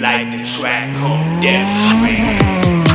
like the track on Death Street.